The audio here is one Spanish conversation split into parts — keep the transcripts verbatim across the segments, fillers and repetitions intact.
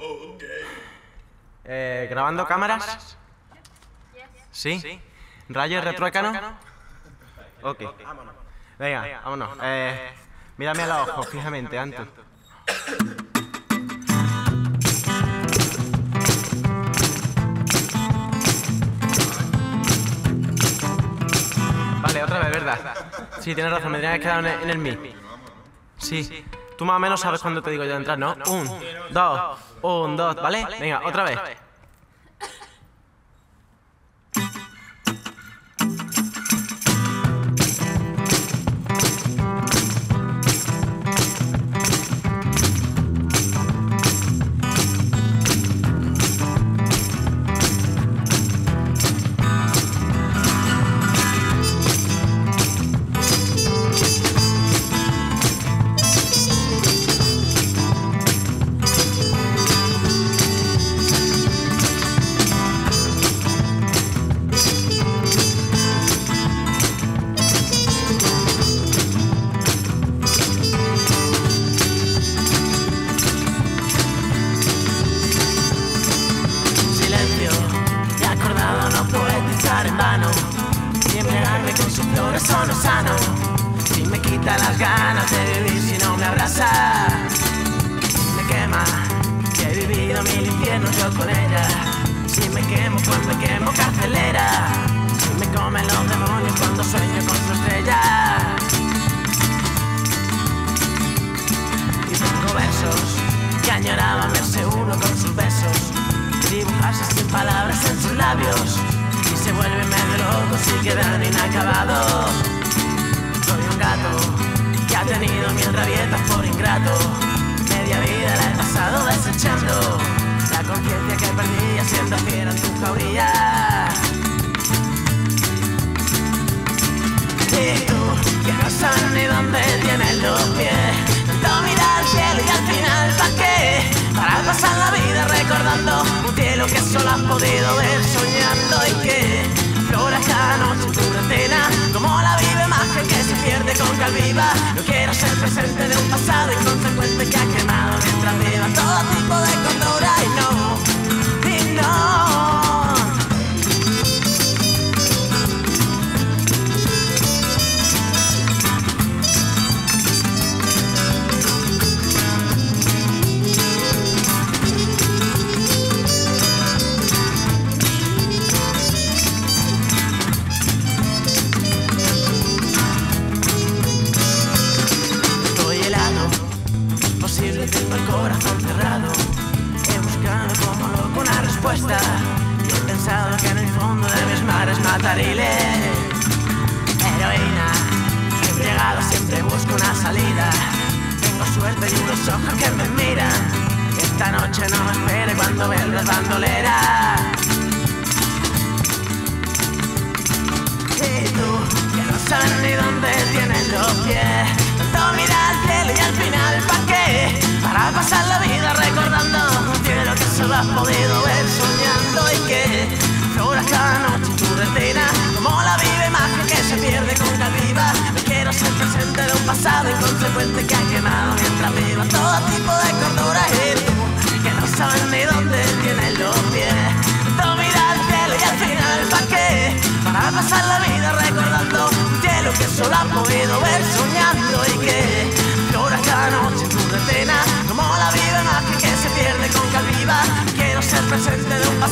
Okay. Eh, ¿grabando cámaras? cámaras? ¿Sí? ¿Sí? ¿Rayos retruécano? Ok. Vámonos. Venga, Venga vámonos. vámonos. Eh, mírame a los ojos, fijamente, Anto. Vale, otra vez, ¿verdad? Sí, tienes razón, me tendrías que quedar en el mil. Sí. Tú más o menos sabes cuándo te digo yo de entrar, ¿no? Un, dos, un, dos, ¿vale? Venga, otra vez.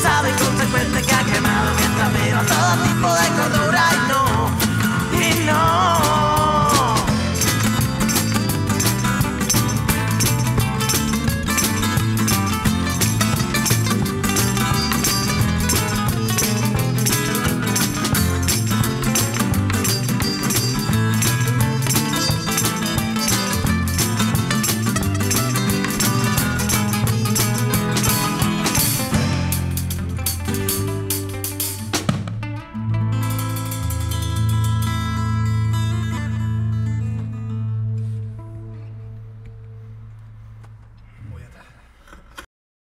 Pasado y